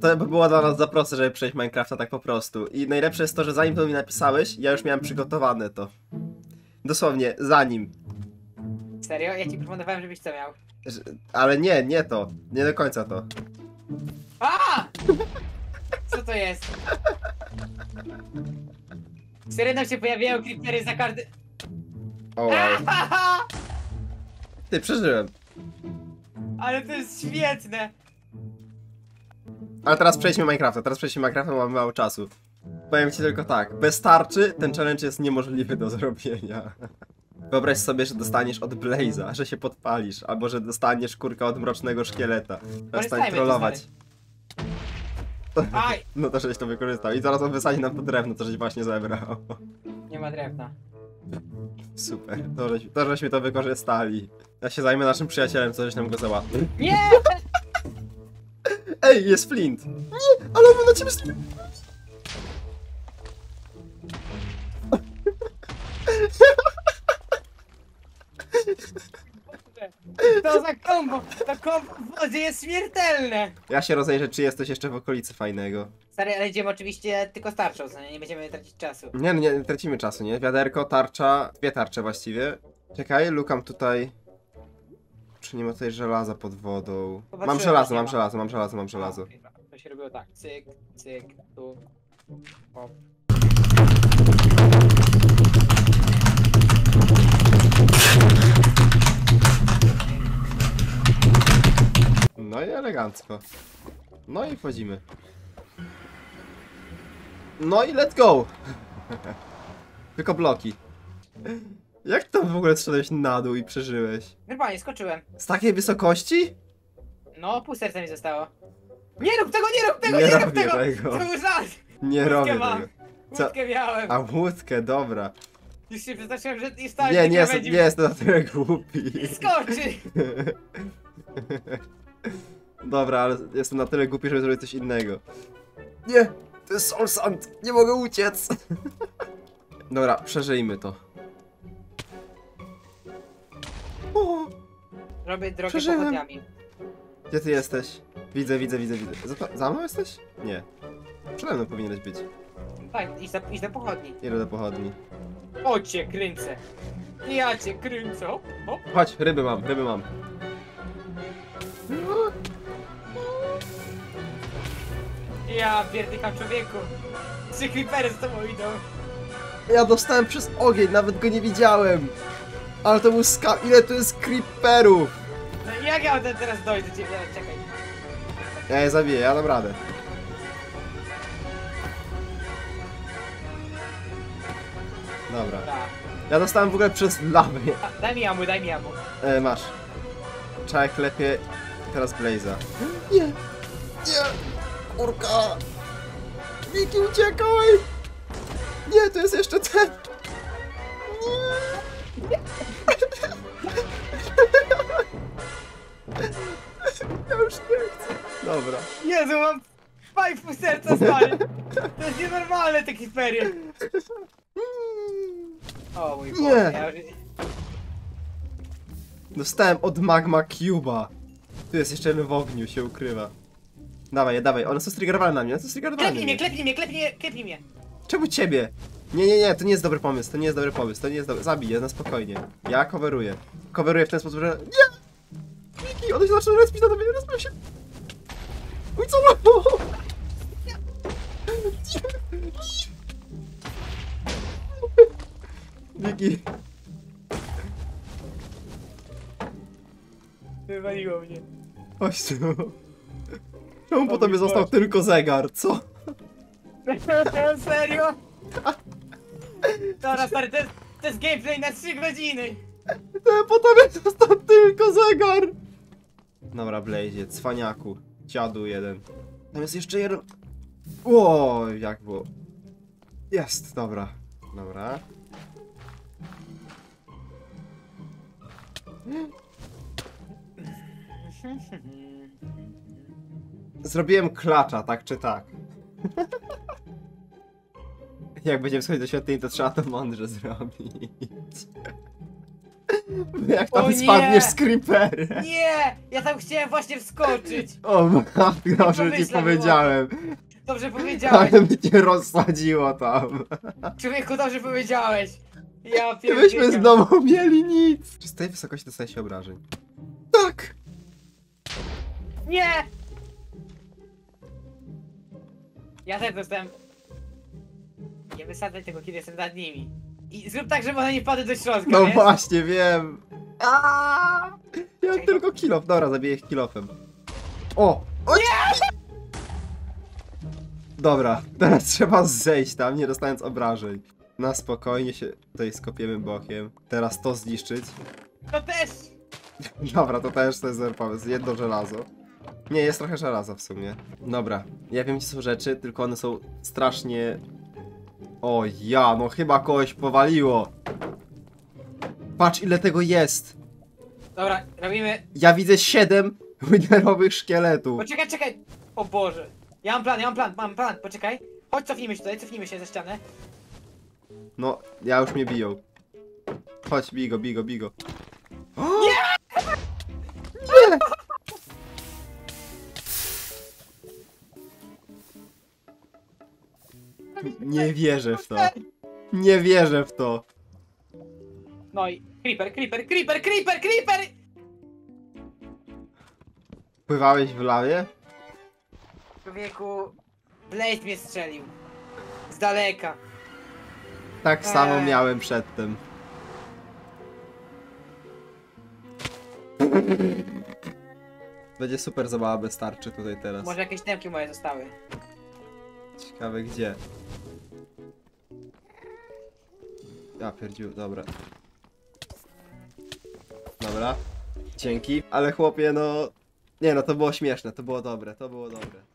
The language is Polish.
To by było dla nas za proste, żeby przejść Minecrafta tak po prostu. I najlepsze jest to, że zanim to mi napisałeś, ja już miałem przygotowane to. Dosłownie, zanim. Serio? Ja ci proponowałem, żebyś to miał. Ale nie, nie to. Nie do końca to. A! Co to jest? Serio nam się pojawiają creepery za każdy... O, wow. Ty, przeżyłem. Ale to jest świetne. Ale teraz przejdźmy Minecrafta, mamy mało czasu. Powiem ci tylko tak, bez tarczy ten challenge jest niemożliwy do zrobienia. Wyobraź sobie, że dostaniesz od Blaze'a, że się podpalisz, albo że dostaniesz kurka od mrocznego szkieleta. Przestań trollować. No to żeś to wykorzystał i zaraz on wysadzi nam to drewno, to żeś właśnie zebrał. Nie ma drewna. Super, to żeśmy to wykorzystali. Ja się zajmę naszym przyjacielem, co żeś nam go załatwił. Nie! Ej, jest flint! Nie, ale on na ciebie stoi. To za kombo! To kombo w wodzie jest śmiertelne! Ja się rozejrzę, czy jest coś jeszcze w okolicy fajnego. Stary, ale idziemy oczywiście tylko z tarczą, nie będziemy tracić czasu. Nie, no nie tracimy czasu, nie? Wiaderko, tarcza, dwie tarcze właściwie. Czekaj, lukam tutaj... Czy nie ma tutaj żelaza pod wodą? Mam żelazo, mam żelazo. To się robiło tak, cyk, cyk, tu, hop. No i elegancko. No i wchodzimy. No i let's go! Tylko bloki. Jak tam w ogóle strzelałeś na dół i przeżyłeś? Normalnie, skoczyłem. Z takiej wysokości? No, pół serca mi zostało. Nie rób tego, nie rób tego! To już raz! Nie robię tego. Łódkę miałem. A łódkę, dobra. Już się przestraszyłem, że i stałem. Nie, nie jestem na tyle głupi. I skoczy! Dobra, ale jestem na tyle głupi, żeby zrobić coś innego. Nie! To jest soul sand! Nie mogę uciec! Dobra, przeżyjmy to. O! Robię drogę pochodniami. Gdzie ty jesteś? Widzę. Za mną jesteś? Nie. Przede mną powinieneś być. Tak, idź do pochodni. Idę do pochodni. O cię kręcę. Ja cię kręcę. Chodź, ryby mam. Ja pierdykam, człowieku. Trzy creepery z tobą idą. Ja dostałem przez ogień, nawet go nie widziałem. Ale to był ile tu jest creeperów? No jak ja teraz dojdę do ciebie? Czekaj. Ja je zabiję, ja dam radę. Dobra. Ja dostałem w ogóle przez lawy. Daj mi jamu. Masz. Trzeba klepie teraz Blaze'a. Nie! Nie! Kurka! Miki, uciekaj! Nie, to jest jeszcze ten! Nie! Ja już nie chcę. Dobra. Jezu, mam 5 serca spali! To jest nienormalne te hiperie! O mój Boże, ja już... Dostałem od Magma Cube'a. Tu jest jeszcze jeden w ogniu, się ukrywa. Dawaj, one są striggerowane na mnie, Klepnij mnie! Czemu ciebie? Nie, to nie jest dobry pomysł, Zabiję, na spokojnie. Ja coveruję. Coveruję w ten sposób, że... Nie! Miki, one się zaczyna respić na tobie, rozpię się! Uj, co mało! Miki... Wywaliło mnie. Oś tu. Czemu po tobie został tylko zegar, co? Serio? Dobra, stary, to jest gameplay na 3 godziny. To po tobie został tylko zegar. Dobra, Blazie, cwaniaku. Dziadu jeden. Tam jest jeszcze jeden. O, jak było. Jest, dobra. Zrobiłem klacza, tak czy tak. Jak będziemy schodzić do świątyni, to trzeba to mądrze zrobić. Jak tam spadniesz z creeperem? Nie! Ja tam chciałem właśnie wskoczyć! O, dobrze ci powiedziałem. Dobrze powiedziałeś. Ale mnie nie rozsadziło tam. Człowieku, dobrze powiedziałeś. Ja pierdolę. Myśmy znowu mieli nic. Czy z tej wysokości dostaje się obrażeń? Tak! Nie! Ja też dostałem. Nie wysadzaj tego, kiedy jestem nad nimi. I zrób tak, żeby one nie wpadły do środka. No wiesz? Właśnie, wiem. Aaaa! Ja czekaj, tylko kilof. Dobra, zabiję ich kilofem. O! O nie! Dobra, teraz trzeba zejść tam, nie dostając obrażeń. Na spokojnie się tutaj skopiemy bokiem. Teraz to zniszczyć. To też! Dobra, to też to jest dobry pomysł. Jedno żelazo. Nie, jest trochę żelaza w sumie. Dobra, ja wiem, gdzie są rzeczy, tylko one są strasznie... O ja, no chyba kogoś powaliło. Patrz, ile tego jest. Dobra, robimy... Ja widzę 7 wymiarowych szkieletów. Poczekaj, czekaj! O Boże. Ja mam plan, mam plan, poczekaj. Chodź, cofnijmy się tutaj, cofnijmy się ze ścianę. No, ja już mnie biją. Chodź, bigo. Nie! Nie! Nie wierzę w to. Nie wierzę w to. No i creeper! Pływałeś w lawie? Człowieku, Blaze mnie strzelił. Z daleka. Tak samo miałem przedtem. Będzie super zabawa bez tarczy tutaj teraz. Może jakieś temki moje zostały. Ciekawe gdzie. A pierdziu, dobra. Dobra. Dzięki, ale chłopie, no... Nie no, to było śmieszne, to było dobre,